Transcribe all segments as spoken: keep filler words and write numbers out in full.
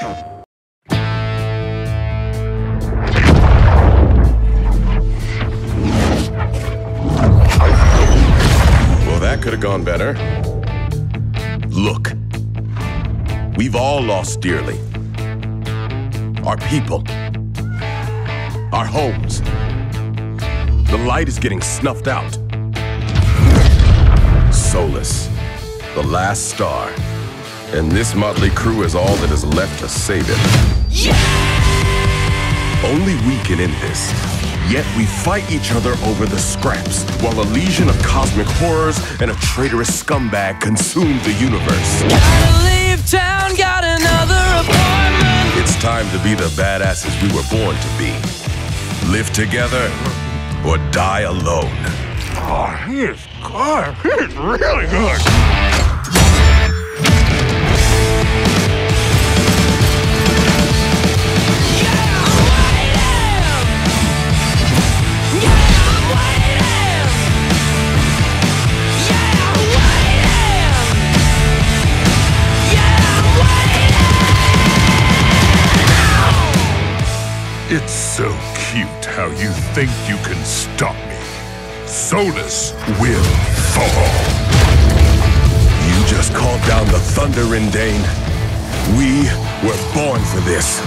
Well, that could have gone better. Look, we've all lost dearly. Our people, our homes. The light is getting snuffed out. Solus, the last star. And this motley crew is all that is left to save it. Yeah! Only we can end this. Yet we fight each other over the scraps, while a legion of cosmic horrors and a traitorous scumbag consume the universe. Gotta leave town, got another appointment. It's time to be the badasses we were born to be. Live together or die alone. Oh, he is good. He is really good. It's so cute how you think you can stop me. Solus will fall. You just called down the thunder in Dain. We were born for this.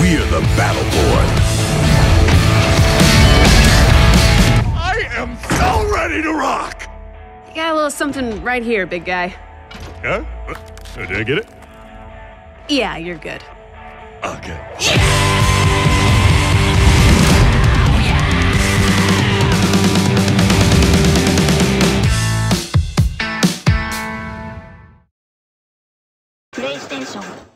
We're the Battleborn. I am so ready to rock! You got a little something right here, big guy. Huh? Did I get it? Yeah, you're good. Okay. Yeah! PlayStation.